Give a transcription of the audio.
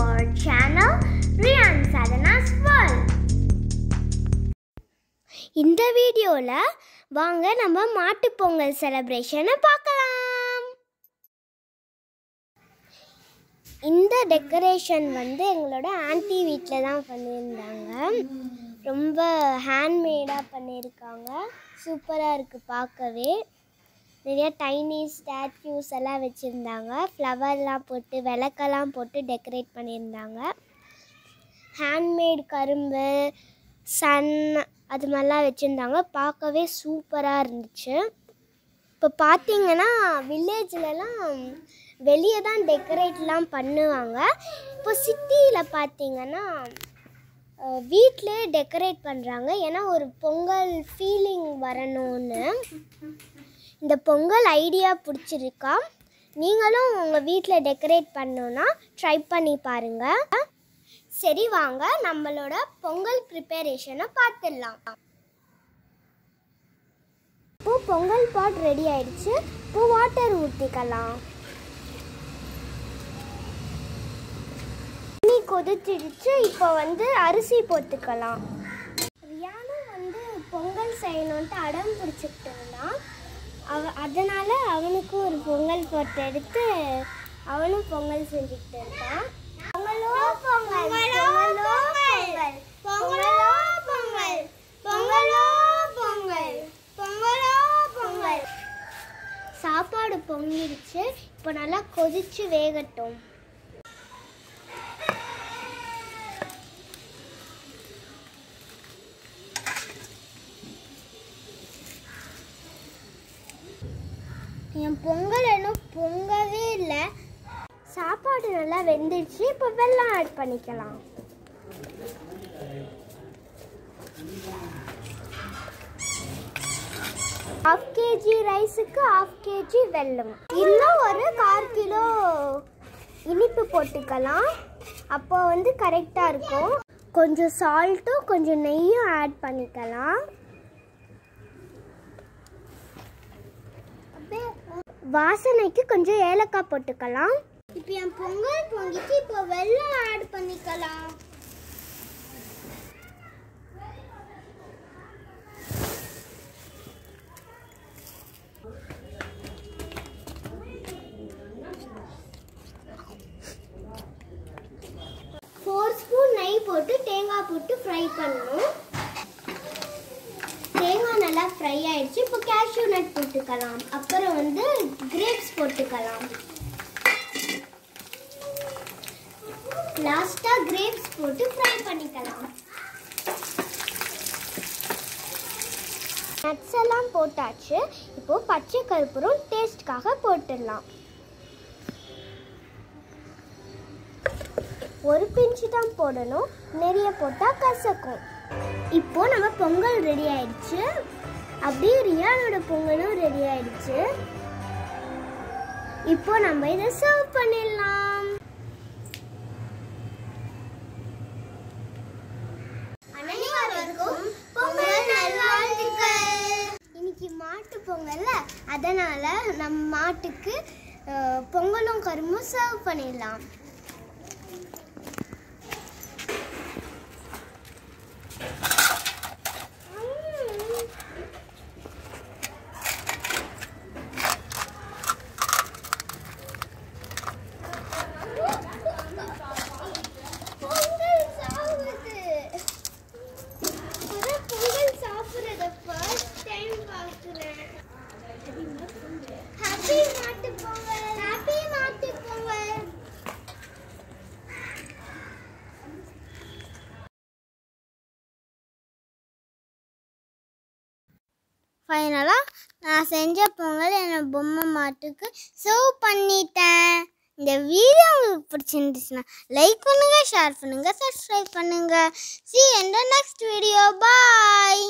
our channel Riyan Sadhana's World. இந்த வீடியோல வாங்க நம்ம மாட்டு பொங்கல் செலிப்ரேஷனை பார்க்கலாம். இந்த டெக்கரேஷன் வந்து எங்களோட ஆன்ட்டி வீட்ல தான் பண்ணியிருந்தாங்க. ரொம்ப ஹேண்ட்மேடா பண்ணியிருக்காங்க. சூப்பரா இருக்கு பார்க்கவே. நிறைய டைனி ஸ்டாச்சூஸ் எல்லாம் வச்சுருந்தாங்க. ஃப்ளவர்லாம் போட்டு விளக்கெல்லாம் போட்டு டெக்கரேட் பண்ணியிருந்தாங்க. ஹேண்ட்மேட் கரும்பு சன் அது மாதிரிலாம் வச்சுருந்தாங்க. பார்க்கவே சூப்பராக இருந்துச்சு. இப்போ பார்த்திங்கன்னா வில்லேஜ்லலாம் வெளியே தான் டெக்கரேட்லாம் பண்ணுவாங்க. இப்போ சிட்டியில் பார்த்திங்கன்னா வீட்டிலே டெக்கரேட் பண்ணுறாங்க. ஏன்னா ஒரு பொங்கல் ஃபீலிங் வரணும்னு. இந்த பொங்கல் ஐடியா பிடிச்சிருக்கா? நீங்களும் உங்கள் வீட்டில் டெக்கரேட் பண்ணணுன்னா ட்ரை பண்ணி பாருங்கள். சரி வாங்க நம்மளோட பொங்கல் ப்ரிப்பரேஷனை பார்த்துடலாம். இப்போ பொங்கல் பாட் ரெடி ஆயிடுச்சு. இப்போ வாட்டர் ஊற்றிக்கலாம். தண்ணி கொதிச்சிடுச்சு. இப்போ வந்து அரிசி போட்டுக்கலாம். ரியானா வந்து பொங்கல் செய்யணுன்ட்டு அடம் பிடிச்சிக்கிட்டு இருந்தான். அதனால் அவனுக்கும் ஒரு பொங்கல் போட்டு எடுத்து அவனும் பொங்கல் செஞ்சுக்கிட்டு இருக்கான். பொங்கலோ பொங்கல், பொங்கலோ பொங்கல், பொங்கலோ பொங்கல், பொங்கலோ பொங்கல், பொங்கலோ பொங்கல். சாப்பாடு பொங்கிடுச்சு. இப்போ நல்லா கொதிச்சு வேகட்டும். என் பொங்கல் இன்னும் பொங்கவே இல்லை. சாப்பாடு நல்லா வெந்துடுச்சு. இப்போ வெல்லம் ஆட் பண்ணிக்கலாம். ஹாஃப் கேஜி ரைஸுக்கு ஹாஃப் கேஜி வெல்லம். இன்னும் ஒரு 1/4 கிலோ இனிப்பு போட்டுக்கலாம். அப்போ வந்து கரெக்டாக இருக்கும். கொஞ்சம் சால்ட்டும் கொஞ்சம் நெய்யும் ஆட் பண்ணிக்கலாம். வாசனைக்கு கொஞ்சம் ஏலக்காய் போட்டுக்கலாம். இப்போ என் பொங்கல் பொங்கிட்டு இப்போ வெல்லம் ஆட் பண்ணிக்கலாம். ஒரு 4 ஸ்பூன் நெய் போட்டு தேங்காய் போட்டு ஃப்ரை பண்ணணும். தேங்காய் நல்லா ஃப்ரை ஆயிடுச்சு. இப்போ கேஷ்யூ நட் போட்டுக்கலாம். அப்புறம் வந்து கிரேப்ஸ் போட்டுக்கலாம். லாஸ்ட்டாக கிரேப்ஸ் போட்டு ஃப்ரை பண்ணிக்கலாம். நட்ஸ் எல்லாம் போட்டாச்சு. இப்போது பச்சை கற்பூரம் டேஸ்ட்டுக்காக போட்டுடலாம். ஒரு பிஞ்சு தான் போடணும். நிறைய போட்டால் கசக்கும். இப்போ நம்ம பொங்கல் ரெடி ஆயிடுச்சு. அப்படியே ரியானோட பொங்கலும் ரெடி ஆயிடுச்சு. இப்போ நம்ம இதை சர்வ் பண்ணிடலாம். அனைவருக்கும் பொங்கல் நல்வாழ்த்துக்கள். இன்னைக்கு மாட்டு பொங்கல்ல, அதனால நம்ம மாட்டுக்கு பொங்கலும் கரும்பும் சர்வ் பண்ணிடலாம். ஃபைனலாக நான் செஞ்ச பொங்கல் என்னோட பொம்மை மாட்டுக்கு சர்வ் பண்ணிட்டேன். இந்த வீடியோ உங்களுக்கு பிடிச்சிருந்துச்சுன்னா லைக் பண்ணுங்கள், ஷேர் பண்ணுங்கள், சப்ஸ்கிரைப் பண்ணுங்கள். See you in the next video. Bye.